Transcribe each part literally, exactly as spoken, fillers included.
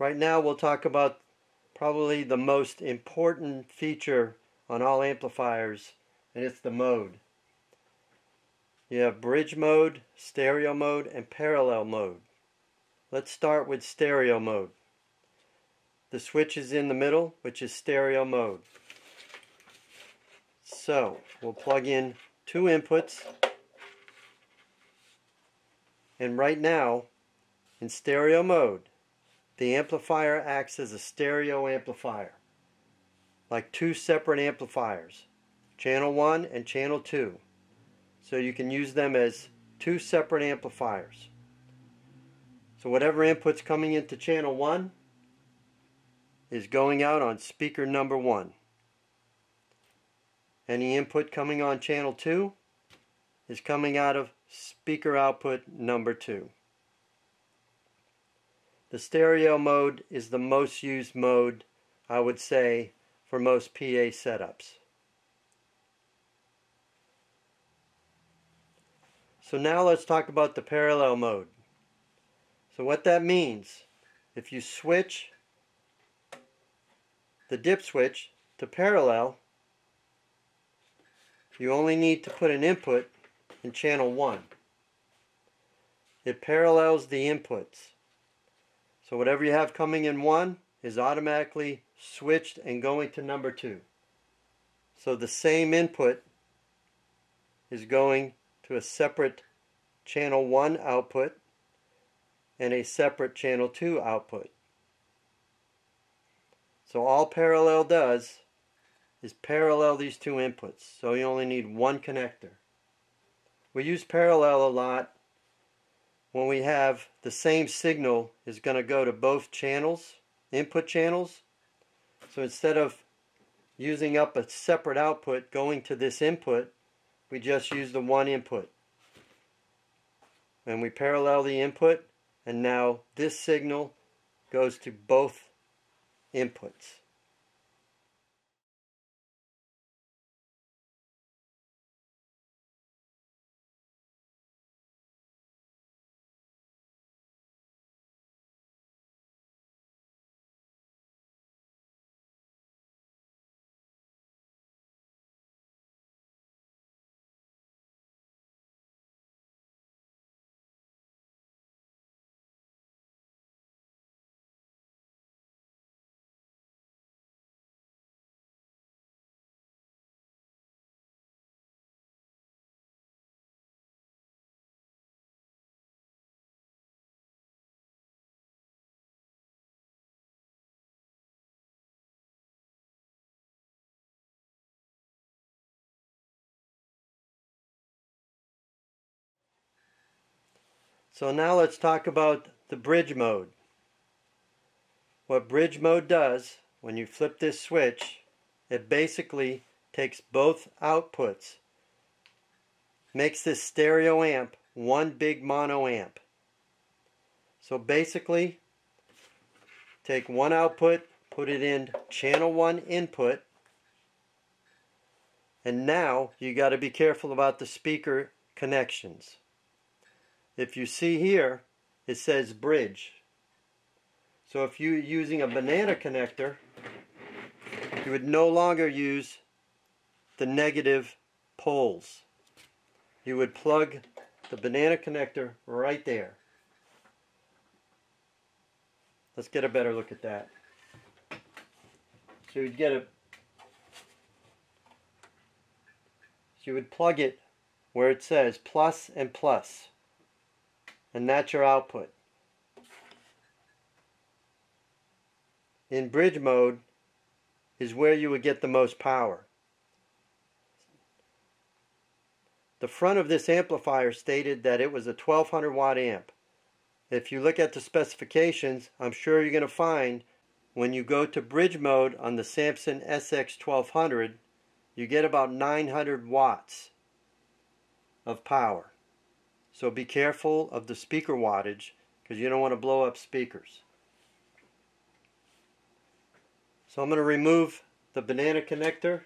Right now we'll talk about probably the most important feature on all amplifiers, and it's the mode. You have bridge mode, stereo mode, and parallel mode. Let's start with stereo mode. The switch is in the middle, which is stereo mode. So we'll plug in two inputs, and right now in stereo mode the amplifier acts as a stereo amplifier, like two separate amplifiers, channel one and channel two. So you can use them as two separate amplifiers. So whatever input's coming into channel one is going out on speaker number one. Any input coming on channel two is coming out of speaker output number two. The stereo mode is the most used mode, I would say, for most P A setups. So now let's talk about the parallel mode. So what that means, if you switch the dip switch to parallel, you only need to put an input in channel one. It parallels the inputs. So whatever you have coming in one is automatically switched and going to number two. So the same input is going to a separate channel one output and a separate channel two output. So all parallel does is parallel these two inputs, so you only need one connector. We use parallel a lot when we have the same signal is going to go to both channels, input channels. So instead of using up a separate output going to this input, we just use the one input. And we parallel the input, and now this signal goes to both inputs. So now let's talk about the bridge mode. What bridge mode does, when you flip this switch, it basically takes both outputs, makes this stereo amp one big mono amp. So basically, take one output, put it in channel one input, and now you got to be careful about the speaker connections. If you see here, it says bridge. So if you're using a banana connector, you would no longer use the negative poles. You would plug the banana connector right there. Let's get a better look at that. So you'd get a, so you would plug it where it says plus and plus. And that's your output. In bridge mode is where you would get the most power. The front of this amplifier stated that it was a twelve hundred watt amp. If you look at the specifications, I'm sure you're going to find when you go to bridge mode on the Samson S X twelve hundred, you get about nine hundred watts of power. So be careful of the speaker wattage, because you don't want to blow up speakers. So I'm going to remove the banana connector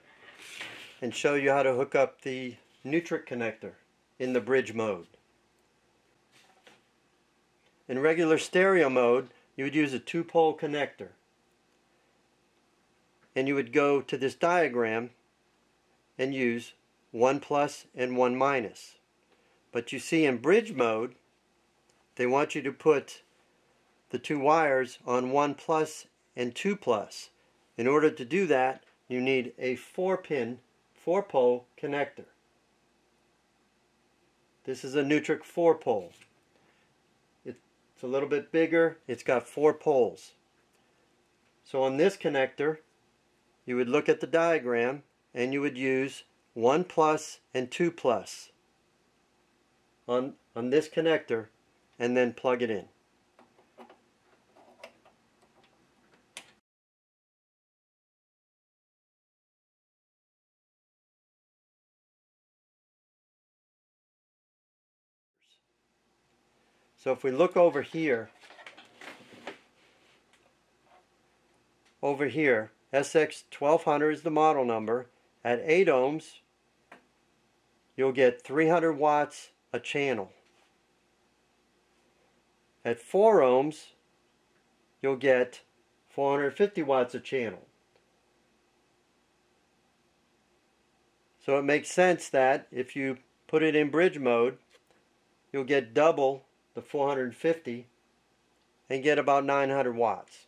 and show you how to hook up the Neutrik connector in the bridge mode. In regular stereo mode, you you would use a two-pole connector. And you would go to this diagram and use one plus and one minus. But you see in bridge mode, they want you to put the two wires on one plus and two plus. In order to do that, you need a four-pin, four-pole connector. This is a Neutrik four-pole. It's a little bit bigger. It's got four poles. So on this connector, you would look at the diagram and you would use one plus and two plus on, on this connector and then plug it in. So if we look over here, over here, S X twelve hundred is the model number. At eight ohms, you'll get three hundred watts a channel. At four ohms, you'll get four hundred fifty watts a channel. So it makes sense that if you put it in bridge mode, you'll get double the four hundred fifty and get about nine hundred watts.